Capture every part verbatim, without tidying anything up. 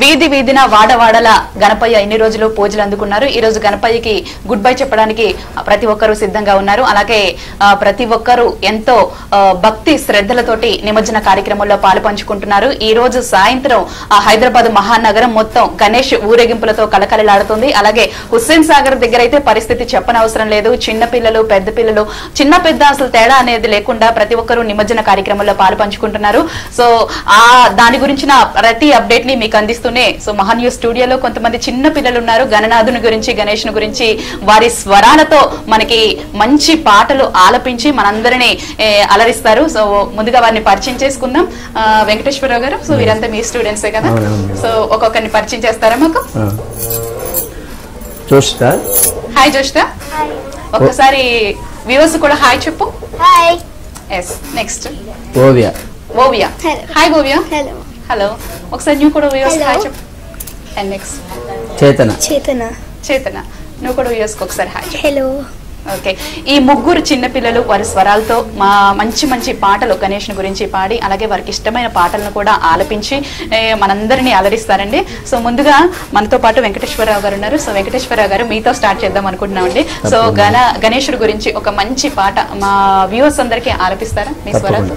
వీధి వీధిన వాడవాడల గణపయ్య ఎన్ని రోజులు పూజలు అందుకున్నారు. ఈ రోజు గణపయ్యకి గుడ్ బై చెప్పడానికి ప్రతి ఒక్కరూ సిద్ధంగా ఉన్నారు. అలాగే ప్రతి ఒక్కరూ ఎంతో భక్తి శ్రద్ధలతోటి నిమజ్జన కార్యక్రమంలో పాలుపంచుకుంటున్నారు. ఈ రోజు సాయంత్రం హైదరాబాద్ మహానగరం మొత్తం గణేష్ ఊరేగింపులతో కలకలలాడుతుంది. అలాగే హుస్సేన్ సాగర్ దగ్గర అయితే పరిస్థితి చెప్పనవసరం లేదు. చిన్న పిల్లలు పెద్ద పిల్లలు చిన్న పెద్ద అసలు తేడా అనేది లేకుండా ప్రతి ఒక్కరూ నిమజ్జన కార్యక్రమంలో పాలుపంచుకుంటున్నారు. సో ఆ దాని గురించిన ప్రతి అప్డేట్ ని మీకు అందిస్తారు. సో మహా న్యూస్ స్టూడియోలో కొంతమంది చిన్న పిల్లలు ఉన్నారు. గణనాథుని గురించి గణేష్ గురించి వారి స్వరాలతో మనకి మంచి పాటలు ఆలపించి మనందరినీ అలరిస్తారు. సో ముందుగా వారిని పరిచయం చేసుకుందాం. వెంకటేశ్వరరావు గారు, సో వీరంతా మీ స్టూడెంట్సే కదా, సో ఒక్కొక్కరిని పరిచయం చేస్తారా మాకు? జోష్తా, హాయ్ జోష్తా. ఒక్కసారి వ్యూవర్స్ కూడా హాయ్ చెప్పు. Hi. yes next Oviya. Oviya, hi Oviya. Hello hello. ఒకసారి నువ్వు కూడా వ్యూస్ హాయ్ చెప్పు. And next Chetana. చేతన చేతన నువ్వు కూడా వ్యూస్ కు ఒకసారి హాయ్. హలో. ఓకే, ఈ ముగ్గురు చిన్న పిల్లలు వారి స్వరాలతో మా మంచి మంచి పాటలు గణేష్ గురించి పాడి అలాగే వారికి ఇష్టమైన పాటలను కూడా ఆలపించి మనందరినీ అలరిస్తారండి. సో ముందుగా మనతో పాటు వెంకటేశ్వరరావు గారు ఉన్నారు. సో వెంకటేశ్వరరావు గారు, మీతో స్టార్ట్ చేద్దాం అనుకుంటున్నామండి. సో గణ గణేష్ గురించి ఒక మంచి పాట మా వ్యూవర్స్ అందరికీ ఆలపిస్తారా మీ స్వరాలతో?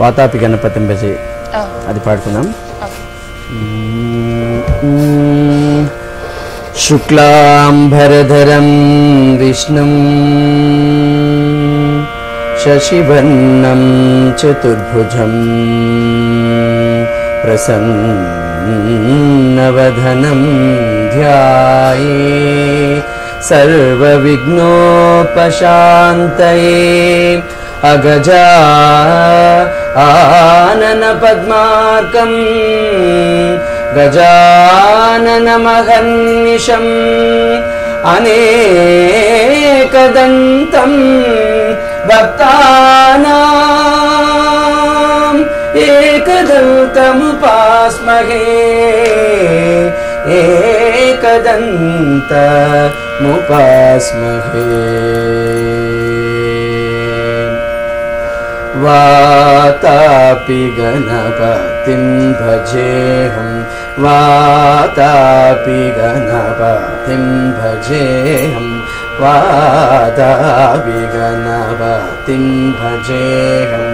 వాతాపి గణపతింబజే అది పాడుకుందాం. శుక్లాంబరధరం విష్ణుం శశివర్ణం చతుర్భుజం ప్రసన్నవదనం ధ్యాయే సర్వవిఘ్నోపశాంతయే అగజా ఆనన పద్మార్కం గజానన మహర్నిశం అనేకదంతం భక్తానాం ఏకదంతముపాస్మహే ఏకదంతముపాస్మహే वातापि गणपतिं भजेहं वातापि गणपतिं भजेहं वातापि गणपतिं भजेहं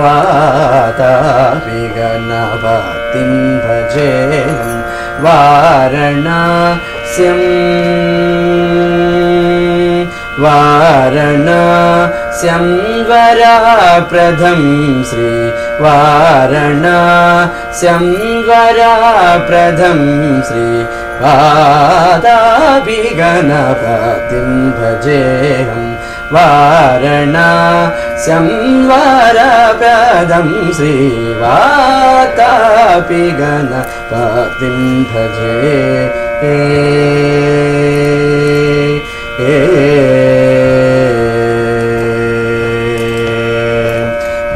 वातापि गणपतिं भजेहं वाराणस्यं वाराणस्यं वरप्रदं श्री वाराणस्यं वरप्रदं श्री वातापि गणपतिं भजेहं वाराणस्यं वरप्रदं श्री वातापि गणपतिं भजेहं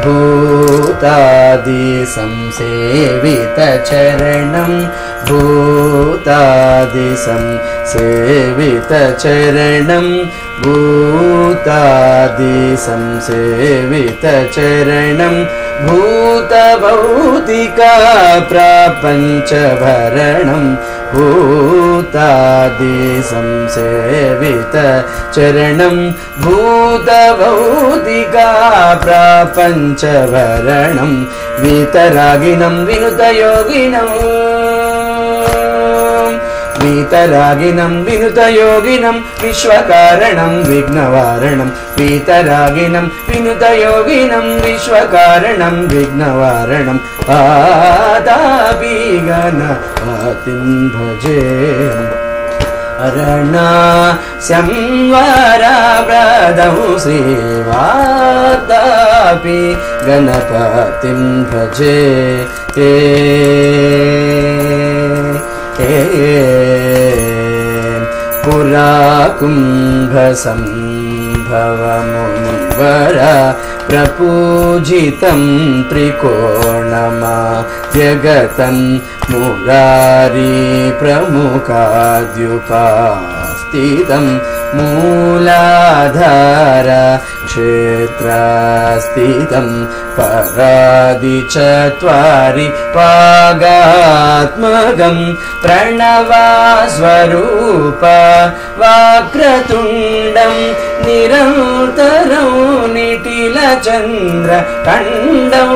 भूतादि संसेवित चरणं भूतादि संसेवित चरणं भूतादि संसेवित चरणं भूतभौतिक प्रपञ्चभरणं भूतादि संसेवित चरणं भूतभौतिक प्रपञ्चभरणं वीतरागिणं विनुतयोगिनं वीतरागिणं विनुतयोगिनं विश्वकारणं विघ्नवारणं वीतरागिणं विनुतयोगिनं विश्वकारणं विघ्नवारणं वातापि गणपतिं भजेहं शरणं वरप्रदं श्री वातापि अपि गणपतिं भजे हे हे पुरा कुंभ संभव मुनिवरा प्रपूजितं त्रिकोणमा जगतं मुरारी प्रमुखाद्युपास्थितं मूलाधार क्षेत्रास्थितं परादि चत्वारि पागात्मकं प्रणवस्वरूप वक्रतुण्डं निरन्तरं निटिलचन्द्र खण्डं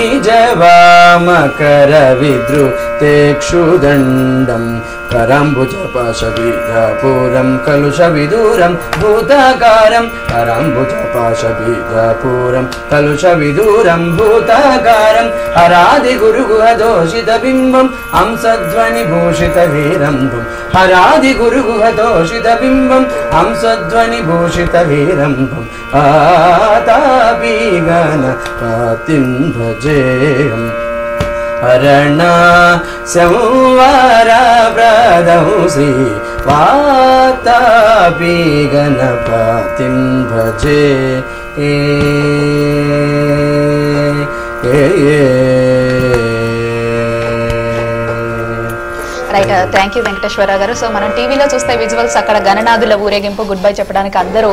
निजवामकरविद्रुतेक्षुदण्डं कराम्बुजपाशबीजापूरं कलुषविदूरं भूताकारं कराम्बुजपाशबीजापूरं कलुषविदूरं भूताकारं हरादिगुरुगुहदोषितबिम्बं हंसध्वनिभूषितवीरं हरादिगुरुगुहदोषितबिम्बं हंसध्वनिभूषितवीरं आतापि गणपतिं भजेयम् हरणा संवारा प्रदौ श्री वातापि गणपतिं भजे हे हे right. Thank you Venkateswararao garu. So మనం టీవీలో చూస్తే విజువల్స్ అక్కడ గణనాథుల ఊరేగింపు గుడ్ బై చెప్పడానికి అందరూ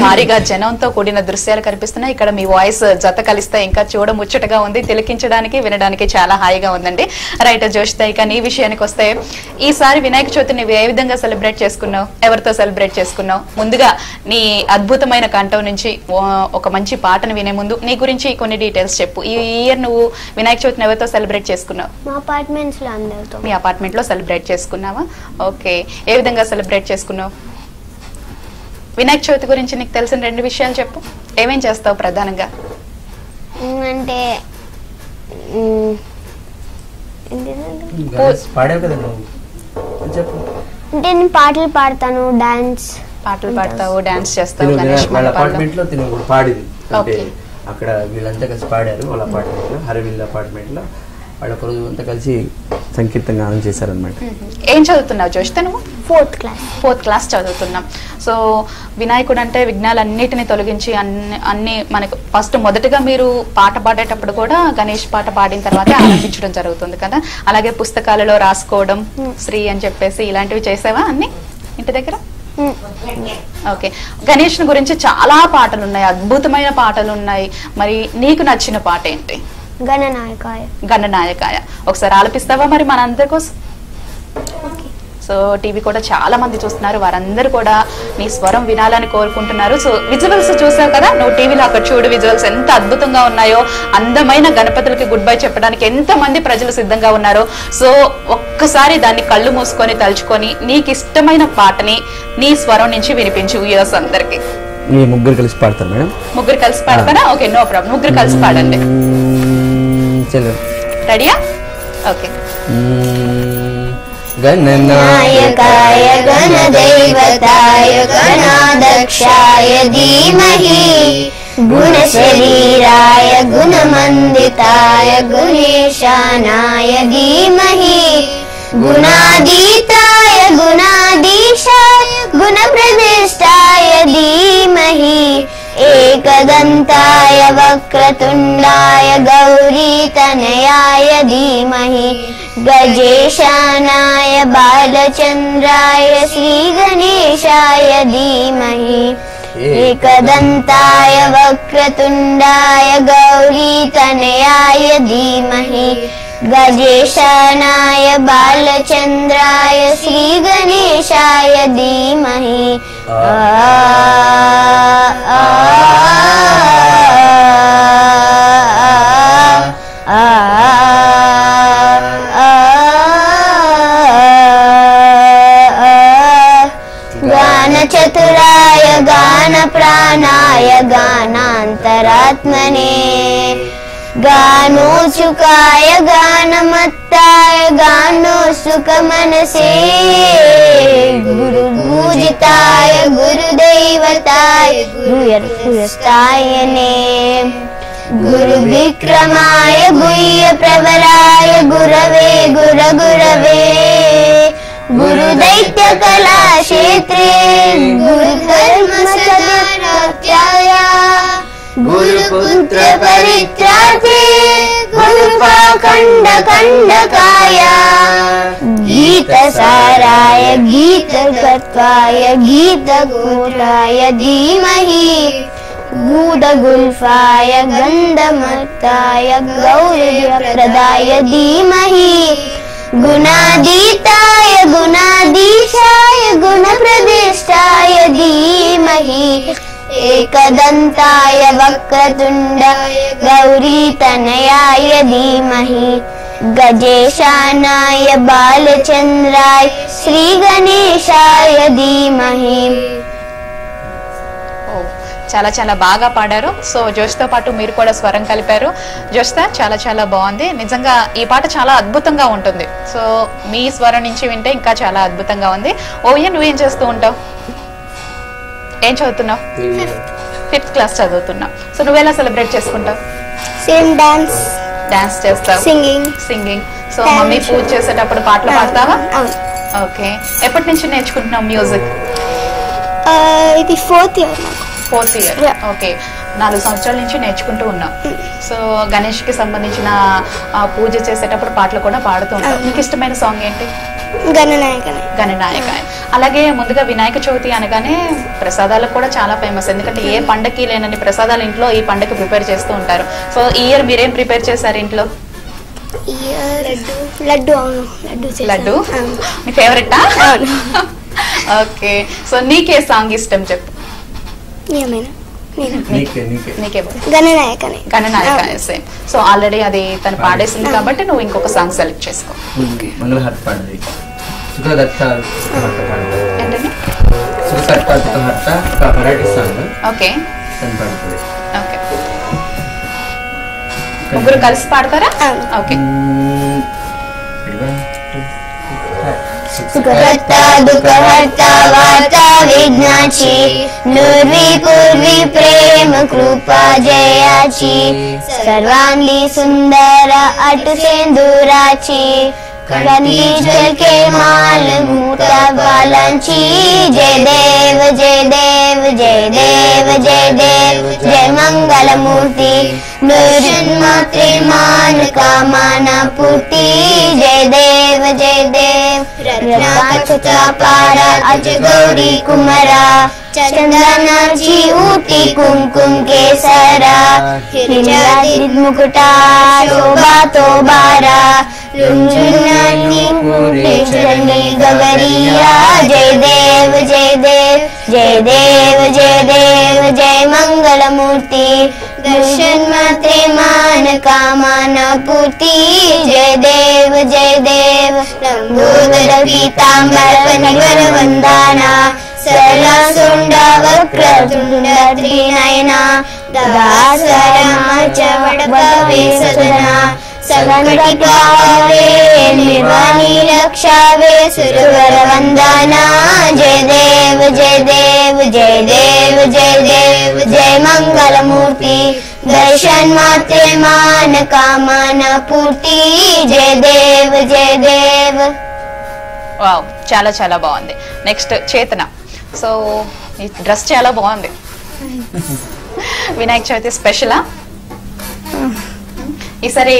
భారీగా జనంతో కూడిన దృశ్యాలు కనిపిస్తున్నాయి. ఇక్కడ మీ వాయిస్ జత కలిస్తే ఇంకా చూడ ముచ్చటగా ఉంది, తిలకించడానికి వినడానికి చాలా హాయిగా ఉందండి. రైట్ జోషిత, ఇక నీ విషయానికి వస్తే ఈసారి వినాయక చవితిని ఏ విధంగా సెలబ్రేట్ చేసుకున్నావు, ఎవరితో సెలబ్రేట్ చేసుకున్నావు? ముందుగా నీ అద్భుతమైన కంఠం నుంచి ఒక మంచి పాటను వినే ముందు నీ గురించి కొన్ని డీటెయిల్స్ చెప్పు. ఈ ఇయర్ నువ్వు వినాయక చవితిని ఎవరితో సెలబ్రేట్ చేసుకున్నావు? మీ అపార్ట్మెంట్ లో సెలబ్రేట్ చేసుకున్నావా? ఓకే, ఏ విధంగా సెలబ్రేట్ చేసుకున్నావు? వినాయక చవితి గురించి నీకు తెలిసిన రెండు విషయాలు చెప్పు. ఏమేం చేస్తావు ప్రధానంగా? అంటే అంటే నేను పాటలు పాడతాను, డాన్స్ పాటలు పాడతావు, డాన్స్ చేస్తావు. అక్కడ వీళ్ళంతా కలిసి పాడారు వాళ్ళ అపార్ట్మెంట్ లో, హరివిల్ అపార్ట్మెంట్ లో వాళ్ళ రోజు అంతా కలిసి సంకీర్తన గానం చేశారనమాట. ఏం చదువుతున్నావు జోషిత నువ్వు? ఫోర్త్ క్లాస్ ఫోర్త్ క్లాస్ చదువుతున్నాం. సో వినాయకుడు అంటే విఘ్నాలన్నిటిని తొలగించి అన్ని అన్ని మనకు ఫస్ట్ మొదటగా మీరు పాట పాడేటప్పుడు కూడా గణేష్ పాట పాడిన తర్వాతే ఆరంభించడం జరుగుతుంది కదా. అలాగే పుస్తకాలలో రాసుకోవడం శ్రీ అని చెప్పేసి ఇలాంటివి చేసావా అన్ని ఇంటి దగ్గర? ఓకే, గణేష్ గురించి చాలా పాటలు ఉన్నాయి, అద్భుతమైన పాటలు ఉన్నాయి. మరి నీకు నచ్చిన పాట ఏంటి? గణనాయకాయ. గణనాయకాయ ఒకసారి ఆలపిస్తావా మరి మనందరి కోసం? సో టీవీ కూడా చాలా మంది చూస్తున్నారు, వారందరూ కూడా నీ స్వరం వినాలని కోరుకుంటున్నారు. సో విజువల్స్ చూసావు కదా నువ్వు టీవీలో, అక్కడ చూడు విజువల్స్ ఎంత అద్భుతంగా ఉన్నాయో. అందమైన గణపతులకి గుడ్ బై చెప్పడానికి ఎంత మంది ప్రజలు సిద్ధంగా ఉన్నారో. సో ఒక్కసారి దాన్ని కళ్ళు మూసుకొని తలుచుకొని నీకు ఇష్టమైన పాటని నీ స్వరం నుంచి వినిపించు వ్యూయర్స్ అందరికి. ముగ్గురు కలిసి పాడతారు మేడం. ముగ్గురు కలిసి పాడతారా? ఓకే, నో ప్రాబ్లం, ముగ్గురు కలిసి పాడండి. రెడీయా? ఓకే. గణనాయకాయ గణదేవతాయ గణాధ్యక్షాయ ధీమహి గుణశరీరాయ గుణమందితాయ గుణేశానాయ ధీమహి గుణాదీతాయ గుణాధీశాయ గుణప్రదిష్టాయ ధీమహి ఏకదంతాయ వక్రతుండాయ గౌరీతనయాయ ధీమహి గజేశానాయ బాలచంద్రాయ శ్రీ గణేశాయ ధీమహి ఏకదంతాయ వక్రతుండాయ గౌరీతనయాయ ధీమహి గజేశానాయ బాలచంద్రాయ శ్రీ గణేశాయ ధీమహి. గానచతురాయ గానప్రాణాయ గానాంతరాత్మనే గానోచుకాయ గానమత్తాయ గానోసుక మనసే గురుపూజితాయ గురుదేవతాయ గురుయర్పురస్తాయనే गुरुविक्रमाय गुह्य प्रवराय गुरवे गुरगुरवे गुरुदैत्यकलाक्षेत्रे गुरुकर्मसदारत्याय गुरुपुत्र परित्राते गुरुपाखण्डखण्डकाय गीतसाराय गीतकत्वाय गीतगोत्राय धीमहि गूढगुल्फाय गन्धमत्ताय गौर्यप्रदाय धीमहि गुणादीताय गुणाधीशाय गुणप्रदेष्टाय धीमहि एकदंताय वक्रतुंडाय गौरीतनयाय धीमहि गजेशानाय बालचंद्राय श्रीगणेशाय धीमहि చాలా చాలా బాగా పాడారు. సో జోష్తో పాటు మీరు కూడా స్వరం కలిపారు. జోష్తా చాలా చాలా బాగుంది. నిజంగా ఈ పాట చాలా అద్భుతంగా ఉంటుంది. సో మీ స్వరం నుంచి వింటే ఇంకా చాలా అద్భుతంగా ఉంది. ఓయే నువ్వేం చేస్తూ ఉంటావు? ఏం చదువుతున్నావు? ఫిఫ్త్ క్లాస్ చదువుతున్నావు. సో నువ్వెలా సెలబ్రేట్ చేసుకుంటావు? సేమ్ డాన్స్ డాన్స్ చేస్తావు, సింగింగ్ సింగింగ్. సో మమ్మీ పూజ చేసేటప్పుడు పాటలు పాడతావా? ఓకే. ఎప్పటి నుంచి నేర్చుకుంటున్నావు మ్యూజిక్? ఇది fourth year fourth year okay. నాలుగు సంవత్సరాల నుంచి నేర్చుకుంటూ ఉన్నాం. సో గణేష్ కి సంబంధించిన పూజ చేసేటప్పుడు పాటలు కూడా పాడుతూ ఉంటాం. మీకు ఇష్టమైన సాంగ్ ఏంటి? గణనాయక గణనాయక అలాగే ముందుగా వినాయక చవితి అనగానే ప్రసాదాలకు కూడా చాలా ఫేమస్. ఎందుకంటే ఏ పండగకి లేనని ప్రసాదాలు ఇంట్లో ఈ పండగకి ప్రిపేర్ చేస్తూ ఉంటారు. సో ఈ ఇయర్ మీరేం ప్రిపేర్ చేశారు ఇంట్లో? లడ్డు. లడ్డు మీ ఫేవరెటా? ఓకే. సో నీకే సాంగ్ ఇష్టం చెప్పు. సో ఆల్రెడీ అది తను పాడేసింది కాబట్టి నువ్వు ఇంకొక సాంగ్ సెలెక్ట్ చేసుకో. ముగ్గురు కలిసి పాడతారా? ఓకే. सुखकर्ता दुखहर्ता वार्ता विघ्नाची नुर्वी पूर्वी प्रेम कृपा जयाची सर्वांगी सुंदर अट सेंदुराची कळंदी झलके माल मुक्ता बालांची जय देव जय देव जय देव जय देव जय मंगलमूर्ती नृन्मात्रे मान कामना पूर्ती जय देव जय देव रत्नाचता पारा अज गौरी कुमरा चंदनाची ऊटी कुमकुम केसरा हिरण्यादित मुकुटा शोभा तो बारा रुंझुनानी पूरे चरणी गवरिया जय देव जय देव जय देव जय देव जय मंगलमूर्ति दर्शन मात्रे मान कामना पूर्ति जय देव जय देव लंबोदर पीतांबर निवर वंदना सरसुंडा वक्रतुंडा त्रिनयना दासरमाचवडभवे सजना सगणटिकावे निर्वाणी रक्षावे सुरवर वंदना जय देव जय देव जय देव जय देव जय मंगलमूर्ति दर्शन मात्रे मान कामना पूर्ति जय देव जय देव. వావ్ చాలా చాలా బాగుంది. నెక్స్ట్ చేతన. సో ఈ డ్రెస్ చాలా బాగుంది. వినాయక చవితి స్పెషలా? ఈసారి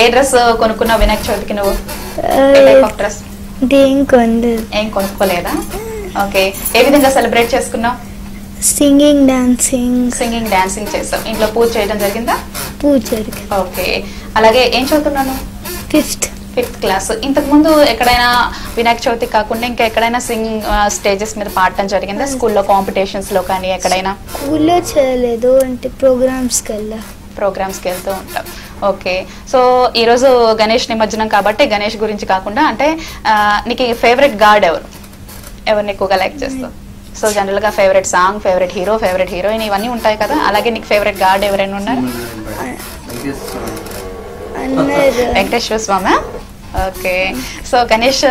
ఏ డ్రెస్ కొనుక్కున్నావు వినాయక చవితికి నువ్వు? డ్రెస్ ఏం కొనుక్కోలేదా? ఓకే. ఏ విధంగా సెలబ్రేట్ చేసుకున్నావు? సింగింగ్ డాన్సింగ్ సింగింగ్ డాన్సింగ్ చేసాం. ఇంట్లో పూజ చేయడం జరిగిందా? పూజ జరిగింది. ఓకే. అలాగే ఏం చదువుతున్నాను? Fifth fifth class. ఇంతకుముందు ఎక్కడైనా వినాయక చవితి కాకుండా ఇంకా ఎక్కడైనా సింగింగ్ స్టేజెస్ మీద పాడటం జరిగిందా? స్కూల్లో కాంపిటీషన్స్లో కానీ ఎక్కడైనా? స్కూల్లో చేయలేదు, అంటే ప్రోగ్రామ్స్కి వెళ్ళా ప్రోగ్రామ్స్కి వెళ్తూ ఉంటాం. ఓకే. సో ఈరోజు గణేష్ నిమజ్జనం కాబట్టి గణేష్ గురించి కాకుండా అంటే నీకు ఫేవరెట్ గాడ్ ఎవరు? ఎవరిని ఎక్కువగా లైక్ చేస్తావు? సో జనరల్గా favourite song, favourite hero, favourite heroine ఇవన్నీ ఉంటాయి కదా. అలాగే నీకు ఫేవరెట్ గాడ్ ఎవరైనా ఉన్నారు? వెంకటేశ్వర స్వామి. ఓకే. సో గణేష్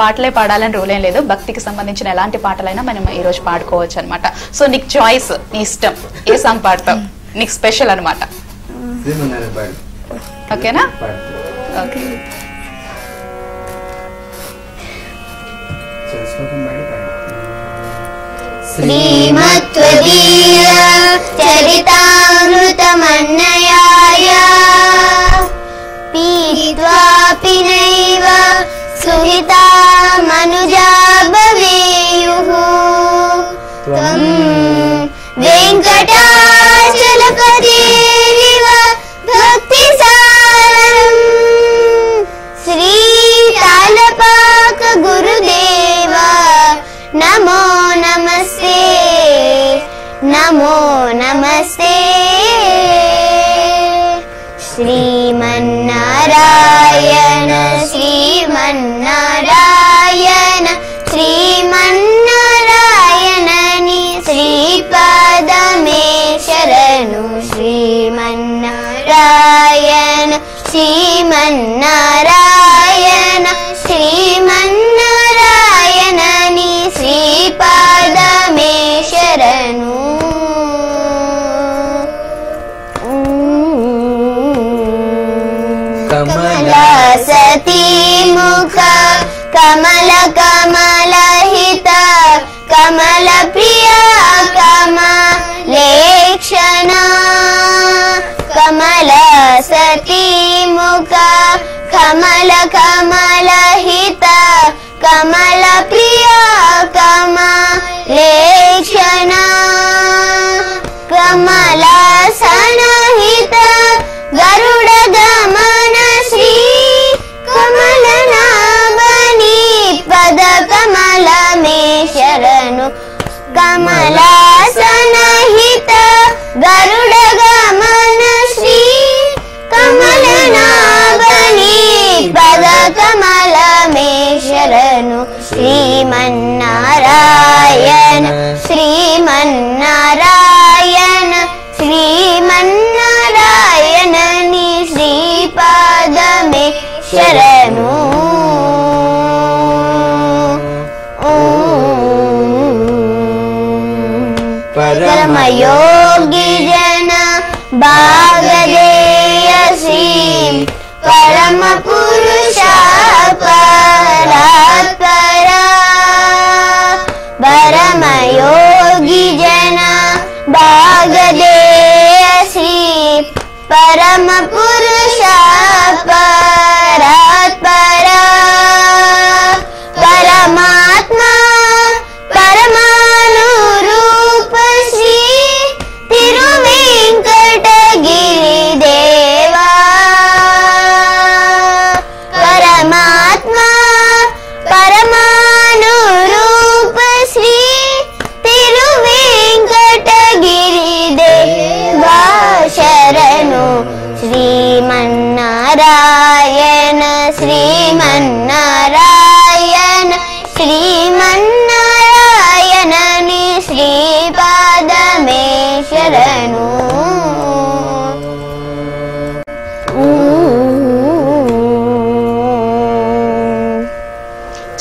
పాటలే పాడాలని రూల్ ఏం లేదు. భక్తికి సంబంధించిన ఎలాంటి పాటలైనా మనం ఈరోజు పాడుకోవచ్చు అనమాట. సో నీకు చాయిస్, నీ ఇష్టం, ఏ సాంగ్ పాడతావు? నీకు స్పెషల్ అనమాట. ఓకేనా? ఓకే శ్రీమత్వదీయ చరితామృతమన్నయాయ పీత్వా పినైవ సుహితా మనుజా భవేయుః త్వం వెంకటాచలపతి వివ భక్తి సారం శ్రీ తాళపాక గురుదేవ నమో నమస్తే నమో నమస్తే శ్రీమన్నారాయణ శ్రీమన్నారాయణ శ్రీమన్నారాయణని శ్రీపాదమే శరణు శ్రీమన్నారాయణ శ్రీమన్నారాయణ శ్రీమన్నారాయణని శ్రీపాదమే శరణు. సతీ ముఖ కమల కమలహిత కమల ప్రియ కమలేక్షణ కమల సతీ ముఖ కమల కమలహిత కమల ప్రియ కమలేక్షణ కమలాసనహిత గరుడ గమన శ్రీ కమలనాభని పద కమల మే శరణు కమలాసనహిత గరుడ గమన శ్రీ కమలనాభని పద కమల మే శరణు శ్రీమన్నారాయణ శ్రీమన్నారాయణ శ్రీమన్నారాయణని శ్రీపాదమే శరణు. పరమయోగి జన భాగదేయ శ్రీ పరమ పురుష పరాత్పర పరమయోగి జన భాగదేయ శ్రీ పరమ పురుష పరాత్పర పరమాత్మ పరమానురూప శ్రీ తిరువేంకటగిరి దేవా పరమాత్మ పరమానురూప శ్రీ తిరువేంకటగిరి దేవా శరణు శ్రీమన్నారాయణ శ్రీమన్నారాయణ శ్రీమన్నారాయణని శ్రీపాదమే శరణు.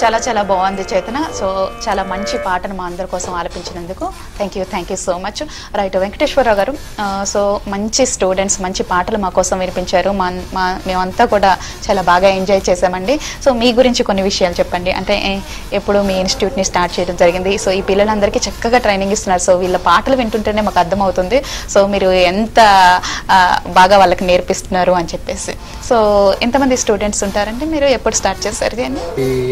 చాలా చాలా బాగుంది చైతన్య. సో చాలా మంచి పాటను మా అందరి కోసం ఆలపించినందుకు thank you thank you so much. Right Venkateswararao garu, so మంచి స్టూడెంట్స్ మంచి పాటలు మా కోసం వినిపించారు. మా మా మేమంతా కూడా చాలా బాగా ఎంజాయ్ చేసామండి. సో మీ గురించి కొన్ని విషయాలు చెప్పండి. అంటే ఎప్పుడు మీ ఇన్స్టిట్యూట్ని స్టార్ట్ చేయడం జరిగింది, సో ఈ పిల్లలందరికీ చక్కగా ట్రైనింగ్ ఇస్తున్నారు. సో వీళ్ళ పాటలు వింటుంటేనే మాకు అర్థమవుతుంది సో మీరు ఎంత బాగా వాళ్ళకి నేర్పిస్తున్నారు అని చెప్పేసి. సో ఎంతమంది స్టూడెంట్స్ ఉంటారంటే మీరు ఎప్పుడు స్టార్ట్ చేస్తారు దీన్ని?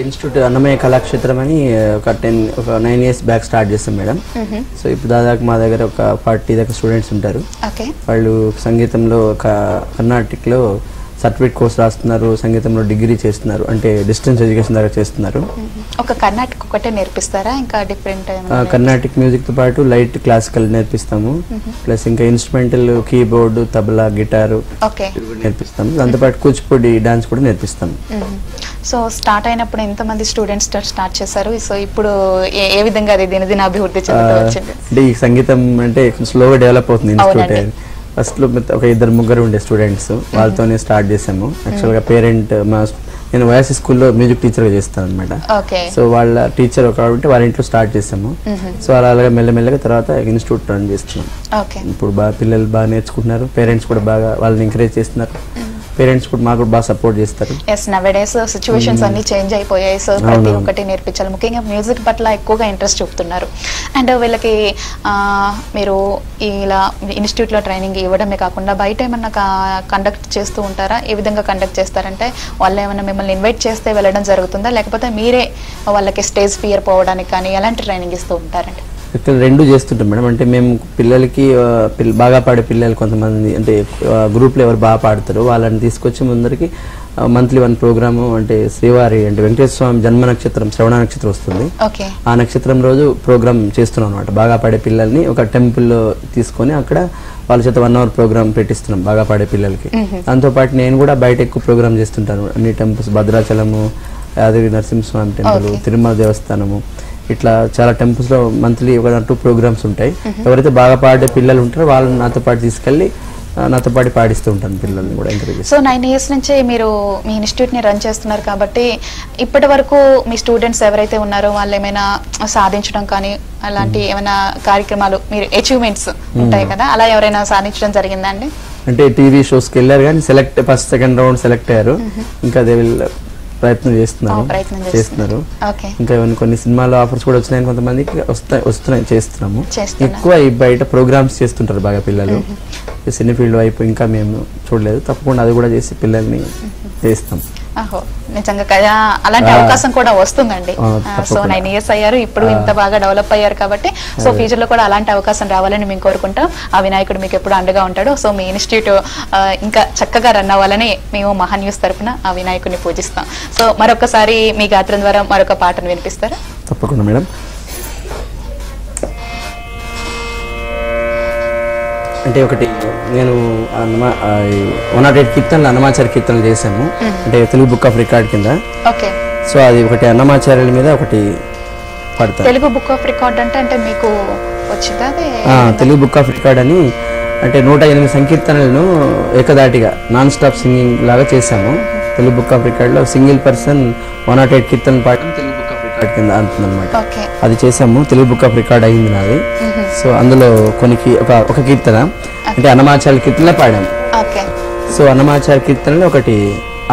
ఇన్స్టిట్యూట్ అన్నమయ్య కళాక్షేత్రం అని ఒక టెన్ ఒక నైన్ ఇయర్స్ బ్యాక్ స్టార్ట్ చేస్తాం మేడం. సో ఇప్పుడు దాదాపు మా దగ్గర ఒక ఫార్టీ దగ్గర స్టూడెంట్స్ ఉంటారు. వాళ్ళు సంగీతంలో ఒక కర్ణాటిక్లో సర్టిఫికేట్ కోర్స్ రాస్తున్నారు, సంగీతంలో డిగ్రీ చేస్తున్నారు, అంటే డిస్టెన్స్ ఎడ్యుకేషన్ దగ్గర చేస్తున్నారు. ఒక కర్ణాటిక్ ఒకటే నేర్పిస్తారా ఇంకా డిఫరెంట్? కర్ణాటిక్ మ్యూజిక్తో పాటు లైట్ క్లాసికల్ నేర్పిస్తాము, ప్లస్ ఇంకా ఇన్స్ట్రుమెంటల్ కీబోర్డు తబలా గిటారు నేర్పిస్తాము, దాంతోపాటు కూచిపూడి డాన్స్ కూడా నేర్పిస్తాము. సో స్టార్ట్ అయినప్పుడు ఎంతమంది స్టూడెంట్స్ స్టార్ట్ చేశారు? సో ఇప్పుడు ఏ విధంగా అది దినదిన అభివృద్ధి చెందుతూ వచ్చింది? అంటే ఈ సంగీతం అంటే స్లోగా డెవలప్ అవుతుంది ఇన్స్టిట్యూట్. ఫస్ట్ లో ఒక ఇద్దరు ముగ్గురు ఉండే స్టూడెంట్స్ వాళ్ళతోనే స్టార్ట్ చేసాము. యాక్చువల్ గా పేరెంట్ మా నేను వైఎస్ఆర్ స్కూల్లో మ్యూజిక్ టీచర్ గా చేస్తాను అన్నమాట. సో వాళ్ళ టీచర్ ఒక ఆవిడ ఉంటే వాళ్ళ ఇంట్లో స్టార్ట్ చేసాము. సో అలాగా మెల్లమెల్లగా తర్వాత ఇన్స్టిట్యూట్ రన్ చేస్తున్నాం. ఇప్పుడు బాగా పిల్లలు బాగా నేర్చుకుంటున్నారు, పేరెంట్స్ కూడా బాగా వాళ్ళని ఎంకరేజ్ చేస్తున్నారు. పేరెంట్స్ కూడా మాకు బాగా సపోర్ట్ చేస్తారు. yes nowadays situations అన్ని చేంజ్ అయిపోయాయి. సో ప్రతి ఒక్కటి నేర్పించాలి, ముఖ్యంగా మ్యూజిక్ పట్ల ఎక్కువగా ఇంట్రెస్ట్ చూపుతున్నారు. అండ్ వీళ్ళకి మీరు ఇలా ఇన్స్టిట్యూట్ లో ట్రైనింగ్ ఇవ్వడమే కాకుండా బయట ఏమన్నా కండక్ట్ చేస్తూ ఉంటారా? ఏ విధంగా కండక్ట్ చేస్తారంటే వాళ్ళు ఏమన్నా మిమ్మల్ని ఇన్వైట్ చేస్తే వెళ్ళడం జరుగుతుందా, లేకపోతే మీరే వాళ్ళకి స్టేజ్ ఫియర్ పోవడానికి కానీ ఎలాంటి ట్రైనింగ్ ఇస్తూ ఉంటారంటే? ఇక్కడ రెండు చేస్తుంటాం మేడం. అంటే మేము పిల్లలకి బాగా పాడే పిల్లలు కొంతమంది అంటే గ్రూప్లో ఎవరు బాగా పాడతారు వాళ్ళని తీసుకొచ్చి ముందరికి మంత్లీ వన్ ప్రోగ్రాము అంటే శ్రీవారి అంటే వెంకటేశ్వర స్వామి జన్మ నక్షత్రం శ్రవణ నక్షత్రం వస్తుంది. ఆ నక్షత్రం రోజు ప్రోగ్రామ్ చేస్తున్నాం అనమాట. బాగా పాడే పిల్లల్ని ఒక టెంపుల్లో తీసుకొని అక్కడ వాళ్ళ చేత వన్ అవర్ ప్రోగ్రామ్ పెట్టిస్తున్నాం బాగా పాడే పిల్లలకి. దాంతోపాటు నేను కూడా బయట ఎక్కువ ప్రోగ్రామ్ చేస్తుంటాను. అన్ని టెంపుల్స్ భద్రాచలము, యాదగిరి నరసింహస్వామి టెంపుల్, తిరుమల దేవస్థానము, ఇట్లా చాలా టెంపుల్స్ లో మంత్లీ ఒక టూ ప్రోగ్రామ్స్ ఉంటాయి. ఎవరైతే బాగా పాడే పిల్లలు ఉంటారో వాళ్ళని నాతో పాటు తీసుకెళ్లి నాతో పాటు పాడిస్తూ ఉంటాను పిల్లల్ని కూడా ఎంకరేజ్ చేస్తాను. సో నైన్ ఇయర్స్ నుంచి మీరు మీ ఇన్స్టిట్యూట్ ని రన్ చేస్తున్నారు కాబట్టి ఇప్పటి వరకు మీ స్టూడెంట్స్ ఎవరైతే ఉన్నారో వాళ్ళు ఏమైనా సాధించడం కానీ అలాంటి ఏమైనా కార్యక్రమాలు మీరు అచీవ్మెంట్స్ ఉంటాయి కదా, అలా ఎవరైనా సాధించడం జరిగిందా అండి? అంటే టీవీ షోస్ కి వెళ్ళారు కానీ select first second round select అయ్యారు. ఇంకా దే విల్ ప్రయత్నం చేస్తున్నారు చేస్తున్నారు ఇంకా కొన్ని సినిమాలో ఆఫర్స్ కూడా వచ్చినాయి. కొంతమందికి వస్తున్నాయి చేస్తున్నాము. ఎక్కువ బయట ప్రోగ్రామ్స్ చేస్తుంటారు బాగా పిల్లలు. సినీ ఫీల్డ్ వైపు ఇంకా మేము చూడలేదు, తప్పకుండా అది కూడా చేసి పిల్లల్ని చేస్తాం. నిజంగా కదా అలాంటి అవకాశం కూడా వస్తుందండి. సో నైన్ ఇయర్స్ అయ్యారు, ఇప్పుడు ఇంత బాగా డెవలప్ అయ్యారు కాబట్టి సో ఫ్యూచర్ లో కూడా అలాంటి అవకాశం రావాలని మేము కోరుకుంటాం. ఆ వినాయకుడు మీకు ఎప్పుడు అండగా ఉంటాడు. సో మీ ఇన్స్టిట్యూట్ ఇంకా చక్కగా రన్ అవ్వాలని మేము మహా న్యూస్ తరఫున ఆ వినాయకుడిని పూజిస్తాం. సో మరొకసారి మీ గాత్రం ద్వారా మరొక పాటను వినిపిస్తారా? తప్పకుండా మేడం. అంటే ఒకటి నేను వన్ నాట్ ఎయిట్ కీర్తనలు అన్నమాచార్య కీర్తనలు చేశాము, అంటే తెలుగు బుక్ ఆఫ్ రికార్డ్ కింద. సో అది ఒకటి అన్నమాచార్యుల మీద ఒకటి పాడతాను. తెలుగు బుక్ ఆఫ్ రికార్డ్ అంటే అంటే మీకు వచ్చిందా? తెలుగు బుక్ ఆఫ్ రికార్డ్ అని అంటే నూట ఎనిమిది సంకీర్తనలను ఏకదాటిగా నాన్ స్టాప్ సింగింగ్ లాగా చేశాము. తెలుగు బుక్ ఆఫ్ రికార్డ్లో single person one nought eight కీర్తనలు పాడటం తెలుగు బుక్ ఆఫ్ రికార్డ్ కింద అంటుంది అనమాట. అది చేసాము, తెలుగు బుక్ ఆఫ్ రికార్డ్ అయింది నాది. సో అందులో కొన్ని ఒక ఒక కీర్తన అంటే అన్నమాచార్య కీర్తనలో పాడాము. సో అన్నమాచార్య కీర్తనలో ఒకటి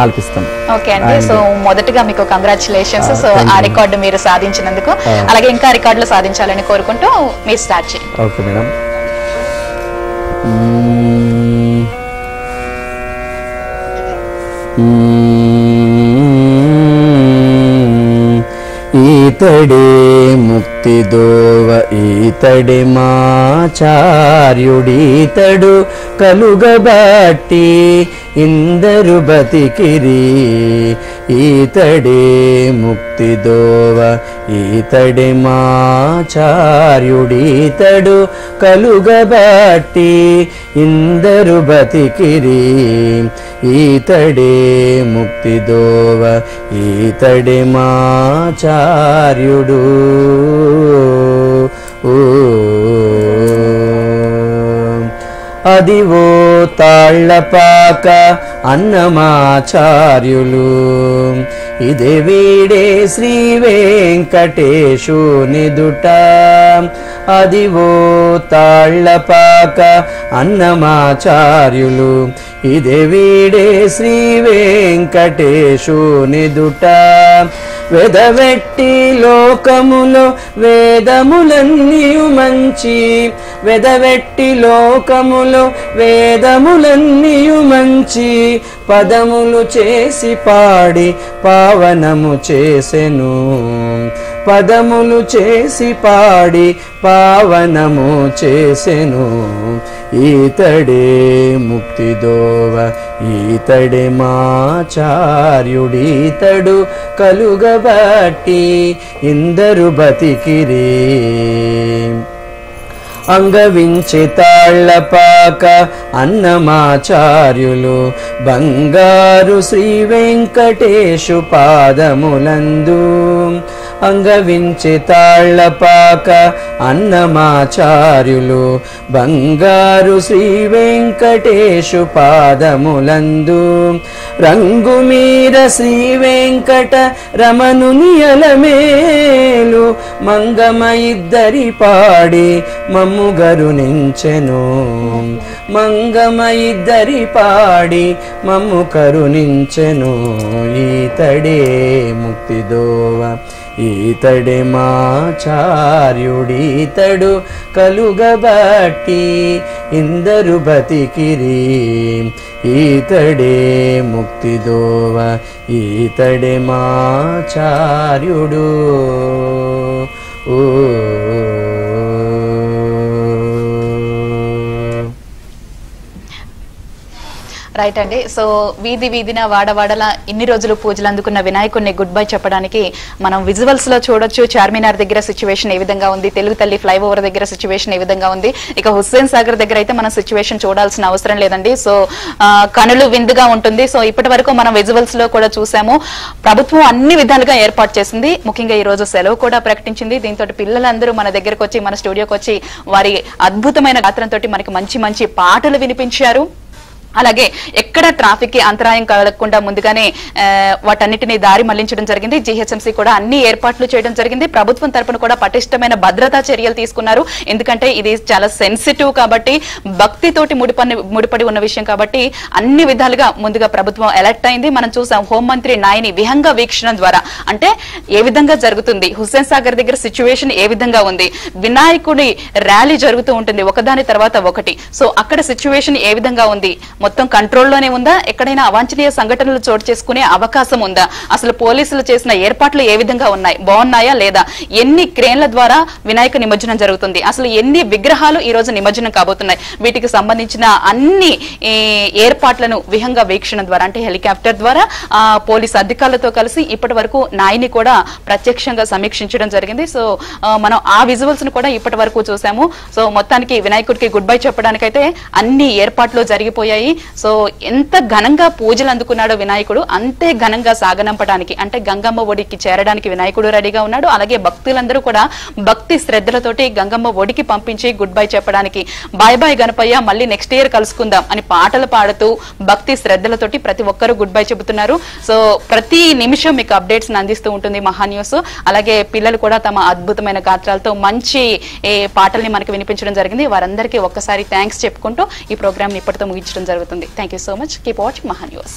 ఆలపిస్తాం. ఓకే అండి. సో మొదటగా మీకు కంగ్రాచులేషన్స్. సో ఆ రికార్డు మీరు సాధించినందుకు, అలాగే ఇంకా రికార్డులు సాధించాలని కోరుకుంటూ మీరు స్టార్ట్ చేయండి. Okay madam. ఈతడే ముక్తి దోవ ఈతడే మాచార్యుడీతడు కలుగబాటి ఇందరు బతికిరి. ఈతడే ముక్తి దోవ ఈతడే మాచార్యుడీతడు కలుగబాటి ఇందరు బతికిరి. ఈతడే ముక్తి దోవ ఈతడే మాచార్యుడు. ఓ అదివో తాళ్ళపాక అన్నమాచార్యులు, ఇదే వీడే శ్రీ వెంకటేశునిదుట. అదివో తాళ్ళపాక అన్నమాచార్యులు, ఇదే వీడే శ్రీ వెంకటేశునిదుట. వెదవెట్టి లోకములో వేదములన్నీయు మంచి, వెదవెట్టి లోకములో వేదములన్నీయు మంచి పదములు చేసి పాడి పావనము చేసెను. పదములు చేసి పాడి పావనము చేసెను. ఈతడే ముక్తి దోవ ఈతడే మాచార్యుడీతడు కలుగబట్టి ఇందరు బతికిరి. అంగవించి తాళ్ళపాక అన్నమాచార్యులు, బంగారు శ్రీ వెంకటేశు పాదములందు. అంగవించితాళ్లపాక అన్నమాచార్యులు బంగారు శ్రీ వెంకటేశు పాదములందు రంగుమీర శ్రీ వెంకట రమణునియల మేలు మంగమ ఇద్దరి పాడి మమ్ము కరుణించెను మంగమ ఇద్దరి పాడి మమ్ము కరుణించెను ఈతడే ముక్తిదోవ ఈతడే మాచార్యుడీతడు కలుగబట్టి ఇందరు బతికిరి ఈతడే ముక్తిదోవ ఈతడే మాచార్యుడు. ఓ రైట్ అండి. సో వీధి వీధిన వాడవాడల ఇన్ని రోజులు పూజలు అందుకున్న వినాయకుడిని గుడ్ బై చెప్పడానికి మనం విజువల్స్ లో చూడొచ్చు. చార్మినార్ దగ్గర సిచ్యువేషన్ ఏ విధంగా ఉంది, తెలుగు తల్లి ఫ్లైఓవర్ దగ్గర సిచ్యువేషన్ ఏ విధంగా ఉంది, ఇక హుస్సేన్ సాగర్ దగ్గర అయితే మనం సిచ్యువేషన్ చూడాల్సిన అవసరం లేదండి. సో కనులు విందుగా ఉంటుంది. సో ఇప్పటి వరకు మనం విజువల్స్ లో కూడా చూసాము. ప్రభుత్వం అన్ని విధాలుగా ఏర్పాటు చేసింది. ముఖ్యంగా ఈ రోజు సెలవు కూడా ప్రకటించింది. దీంతో పిల్లలందరూ మన దగ్గరకు వచ్చి మన స్టూడియోకి వచ్చి వారి అద్భుతమైన గాత్రంతో మనకి మంచి మంచి పాటలు వినిపించారు. అలాగే ఎక్కడ ట్రాఫిక్ కి అంతరాయం కలగకుండా ముందుగానే వాటన్నిటిని దారి మళ్లించడం జరిగింది. జిహెచ్ఎంసీ కూడా అన్ని ఏర్పాట్లు చేయడం జరిగింది. ప్రభుత్వం తరఫున కూడా పటిష్టమైన భద్రతా చర్యలు తీసుకున్నారు. ఎందుకంటే ఇది చాలా సెన్సిటివ్ కాబట్టి, భక్తితోటి ముడిపడి ముడిపడి ఉన్న విషయం కాబట్టి అన్ని విధాలుగా ముందుగా ప్రభుత్వం అలర్ట్ అయింది. మనం చూసాం హోంమంత్రి నాయని విహంగ వీక్షణం ద్వారా అంటే ఏ విధంగా జరుగుతుంది, హుస్సేన్ సాగర్ దగ్గర సిచ్యువేషన్ ఏ విధంగా ఉంది, వినాయకుడి ర్యాలీ జరుగుతూ ఉంటుంది ఒకదాని తర్వాత ఒకటి. సో అక్కడ సిచ్యువేషన్ ఏ విధంగా ఉంది, మొత్తం కంట్రోల్లోనే ఉందా, ఎక్కడైనా అవాంఛనీయ సంఘటనలు చోటు చేసుకునే అవకాశం ఉందా, అసలు పోలీసులు చేసిన ఏర్పాట్లు ఏ విధంగా ఉన్నాయి, బాగున్నాయా లేదా, ఎన్ని క్రేన్ల ద్వారా వినాయక నిమజ్జనం జరుగుతుంది, అసలు ఎన్ని విగ్రహాలు ఈ రోజు నిమజ్జనం కాబోతున్నాయి, వీటికి సంబంధించిన అన్ని ఏర్పాట్లను విహంగ వీక్షణ ద్వారా అంటే హెలికాప్టర్ ద్వారా పోలీసు అధికారులతో కలిసి ఇప్పటి వరకు నాయని కూడా ప్రత్యక్షంగా సమీక్షించడం జరిగింది. సో మనం ఆ విజువల్స్ ను కూడా ఇప్పటి వరకు చూసాము. సో మొత్తానికి వినాయకుడికి గుడ్ బై చెప్పడానికైతే అన్ని ఏర్పాట్లు జరిగిపోయాయి. సో ఎంత ఘనంగా పూజలు అందుకున్నాడో వినాయకుడు, అంతే ఘనంగా సాగనంపడానికి అంటే గంగమ్మ ఒడికి చేరడానికి వినాయకుడు రెడీగా ఉన్నాడు. అలాగే భక్తులందరూ కూడా భక్తి శ్రద్ధలతోటి గంగమ్మ ఒడికి పంపించి గుడ్ బై చెప్పడానికి బాయ్ బాయ్ గణపయ్య మళ్ళీ నెక్స్ట్ ఇయర్ కలుసుకుందాం అని పాటలు పాడుతూ భక్తి శ్రద్ధలతోటి ప్రతి ఒక్కరూ గుడ్ బై చెబుతున్నారు. సో ప్రతి నిమిషం మీకు అప్డేట్స్ అందిస్తూ ఉంటుంది మహా న్యూస్. అలాగే పిల్లలు కూడా తమ అద్భుతమైన గాత్రాలతో మంచి పాటల్ని మనకు వినిపించడం జరిగింది. వారందరికీ ఒక్కసారి థ్యాంక్స్ చెప్పుకుంటూ ఈ ప్రోగ్రామ్ ఇప్పటితో ముగించడం జరుగుతుంది. Thank you so much. Keep watching Mahaa News.